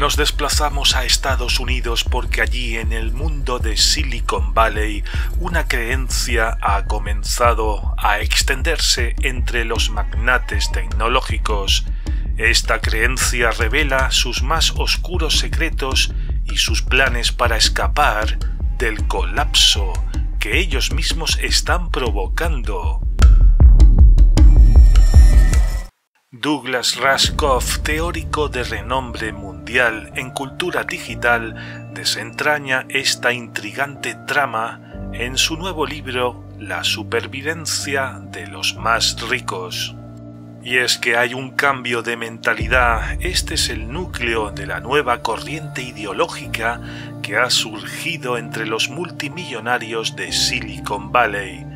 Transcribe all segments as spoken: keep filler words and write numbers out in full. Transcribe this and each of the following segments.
Nos desplazamos a Estados Unidos porque allí, en el mundo de Silicon Valley, una creencia ha comenzado a extenderse entre los magnates tecnológicos. Esta creencia revela sus más oscuros secretos y sus planes para escapar del colapso que ellos mismos están provocando. Douglas Rushkoff, teórico de renombre mundial en cultura digital, desentraña esta intrigante trama en su nuevo libro La supervivencia de los más ricos. Y es que hay un cambio de mentalidad. Este es el núcleo de la nueva corriente ideológica que ha surgido entre los multimillonarios de Silicon Valley.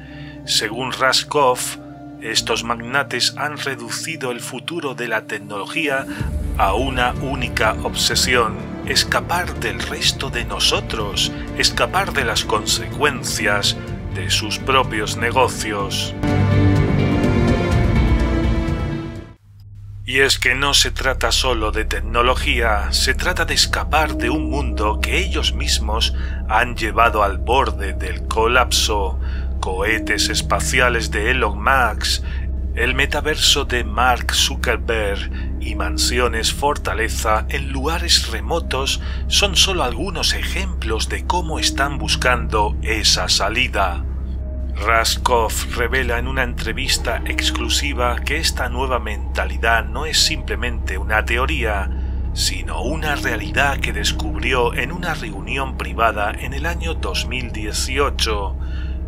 Según Rushkoff, estos magnates han reducido el futuro de la tecnología a una única obsesión: escapar del resto de nosotros, escapar de las consecuencias de sus propios negocios. Y es que no se trata solo de tecnología, se trata de escapar de un mundo que ellos mismos han llevado al borde del colapso. Cohetes espaciales de Elon Musk, el metaverso de Mark Zuckerberg y mansiones fortaleza en lugares remotos son solo algunos ejemplos de cómo están buscando esa salida. Rushkoff revela en una entrevista exclusiva que esta nueva mentalidad no es simplemente una teoría, sino una realidad que descubrió en una reunión privada en el año dos mil dieciocho.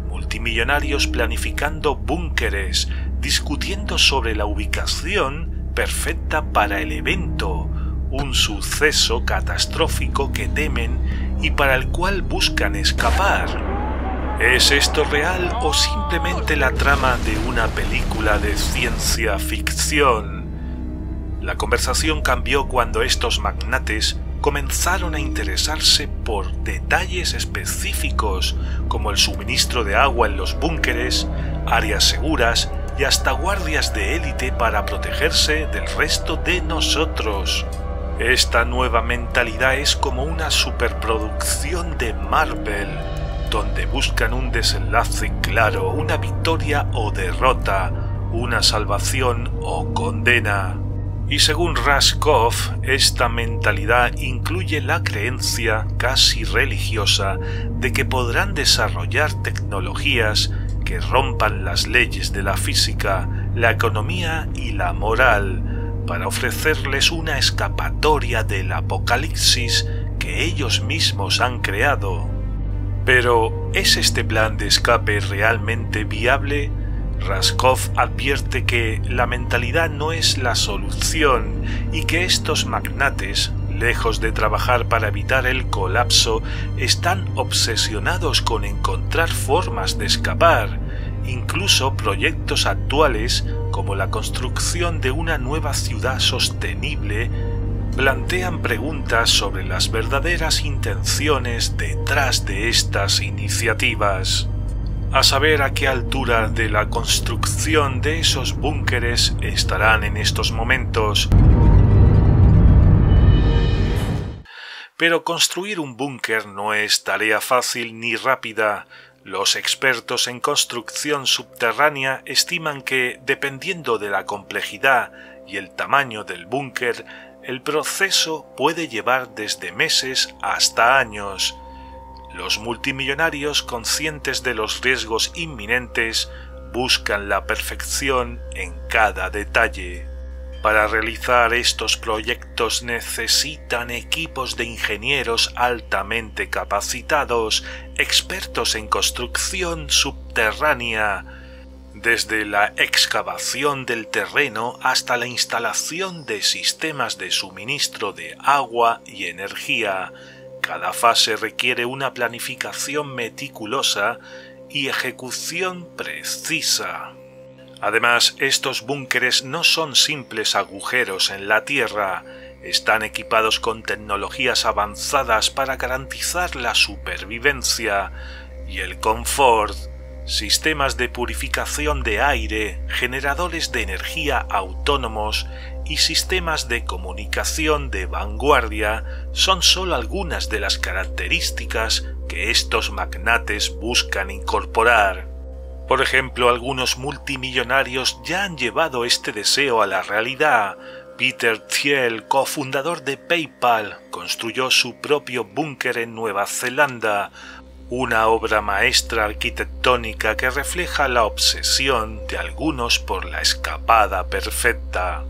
Multimillonarios planificando búnkeres, discutiendo sobre la ubicación perfecta para el evento, un suceso catastrófico que temen y para el cual buscan escapar. ¿Es esto real o simplemente la trama de una película de ciencia ficción? La conversación cambió cuando estos magnates comenzaron a interesarse por detalles específicos como el suministro de agua en los búnkeres, áreas seguras y hasta guardias de élite para protegerse del resto de nosotros. Esta nueva mentalidad es como una superproducción de Marvel, donde buscan un desenlace claro, una victoria o derrota, una salvación o condena. Y según Rushkoff, esta mentalidad incluye la creencia casi religiosa de que podrán desarrollar tecnologías que rompan las leyes de la física, la economía y la moral, para ofrecerles una escapatoria del apocalipsis que ellos mismos han creado. Pero, ¿es este plan de escape realmente viable? Rushkoff advierte que la mentalidad no es la solución y que estos magnates, lejos de trabajar para evitar el colapso, están obsesionados con encontrar formas de escapar. Incluso proyectos actuales, como la construcción de una nueva ciudad sostenible, plantean preguntas sobre las verdaderas intenciones detrás de estas iniciativas. A saber a qué altura de la construcción de esos búnkeres estarán en estos momentos. Pero construir un búnker no es tarea fácil ni rápida. Los expertos en construcción subterránea estiman que, dependiendo de la complejidad y el tamaño del búnker, el proceso puede llevar desde meses hasta años. Los multimillonarios, conscientes de los riesgos inminentes, buscan la perfección en cada detalle. Para realizar estos proyectos necesitan equipos de ingenieros altamente capacitados, expertos en construcción subterránea, desde la excavación del terreno hasta la instalación de sistemas de suministro de agua y energía. Cada fase requiere una planificación meticulosa y ejecución precisa. Además, estos búnkeres no son simples agujeros en la tierra. Están equipados con tecnologías avanzadas para garantizar la supervivencia y el confort. sistemas de purificación de aire, generadores de energía autónomos y sistemas de comunicación de vanguardia son solo algunas de las características que estos magnates buscan incorporar. Por ejemplo, algunos multimillonarios ya han llevado este deseo a la realidad. Peter Thiel, cofundador de PayPal, construyó su propio búnker en Nueva Zelanda, una obra maestra arquitectónica que refleja la obsesión de algunos por la escapada perfecta.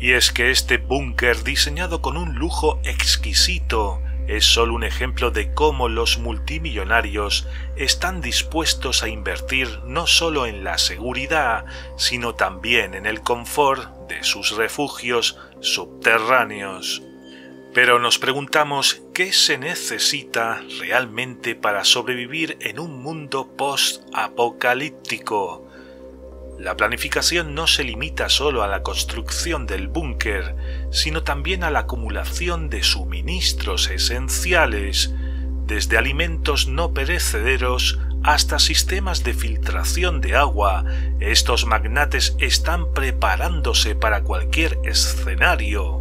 Y es que este búnker, diseñado con un lujo exquisito, es solo un ejemplo de cómo los multimillonarios están dispuestos a invertir no solo en la seguridad, sino también en el confort de sus refugios subterráneos. Pero nos preguntamos, ¿qué se necesita realmente para sobrevivir en un mundo post-apocalíptico? La planificación no se limita solo a la construcción del búnker, sino también a la acumulación de suministros esenciales, desde alimentos no perecederos hasta sistemas de filtración de agua. Estos magnates están preparándose para cualquier escenario.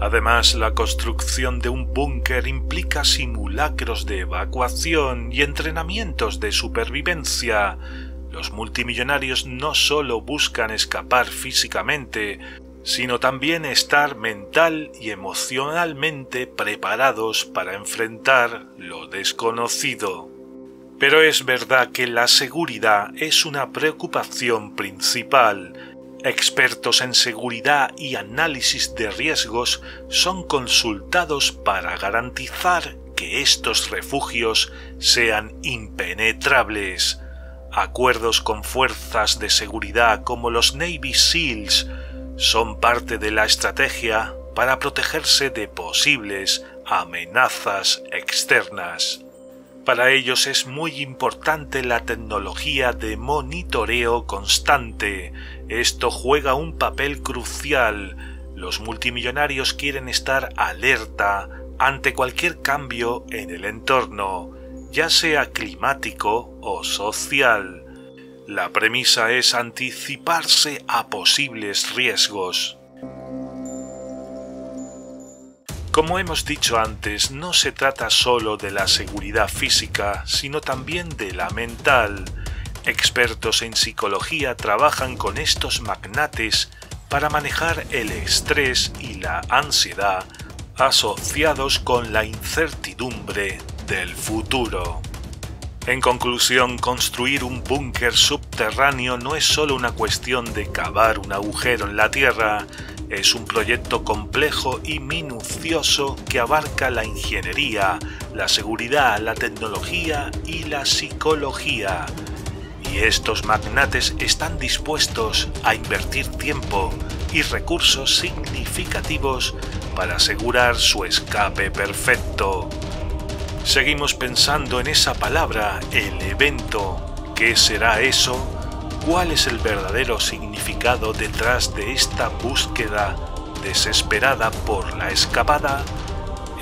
Además, la construcción de un búnker implica simulacros de evacuación y entrenamientos de supervivencia. Los multimillonarios no solo buscan escapar físicamente, sino también estar mental y emocionalmente preparados para enfrentar lo desconocido. Pero es verdad que la seguridad es una preocupación principal. Expertos en seguridad y análisis de riesgos son consultados para garantizar que estos refugios sean impenetrables. Acuerdos con fuerzas de seguridad como los Navy SEALs son parte de la estrategia para protegerse de posibles amenazas externas. Para ellos es muy importante la tecnología de monitoreo constante. Esto juega un papel crucial. Los multimillonarios quieren estar alerta ante cualquier cambio en el entorno, ya sea climático o social. La premisa es anticiparse a posibles riesgos. Como hemos dicho antes, no se trata solo de la seguridad física, sino también de la mental. Expertos en psicología trabajan con estos magnates para manejar el estrés y la ansiedad asociados con la incertidumbre del futuro. En conclusión, construir un búnker subterráneo no es solo una cuestión de cavar un agujero en la tierra, es un proyecto complejo y minucioso que abarca la ingeniería, la seguridad, la tecnología y la psicología. Y estos magnates están dispuestos a invertir tiempo y recursos significativos para asegurar su escape perfecto. Seguimos pensando en esa palabra, el evento. ¿Qué será eso? ¿Cuál es el verdadero significado detrás de esta búsqueda desesperada por la escapada?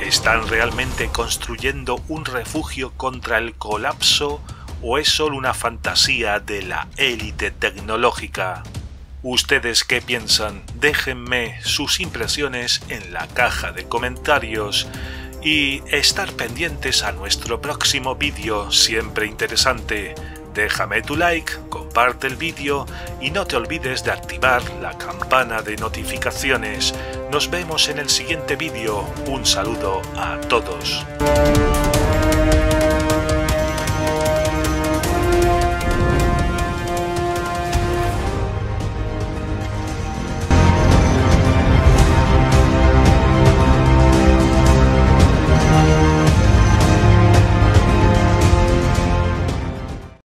¿Están realmente construyendo un refugio contra el colapso o es solo una fantasía de la élite tecnológica? ¿Ustedes qué piensan? Déjenme sus impresiones en la caja de comentarios y estar pendientes a nuestro próximo vídeo, siempre interesante. Déjame tu like, comparte el vídeo y no te olvides de activar la campana de notificaciones. Nos vemos en el siguiente vídeo. Un saludo a todos.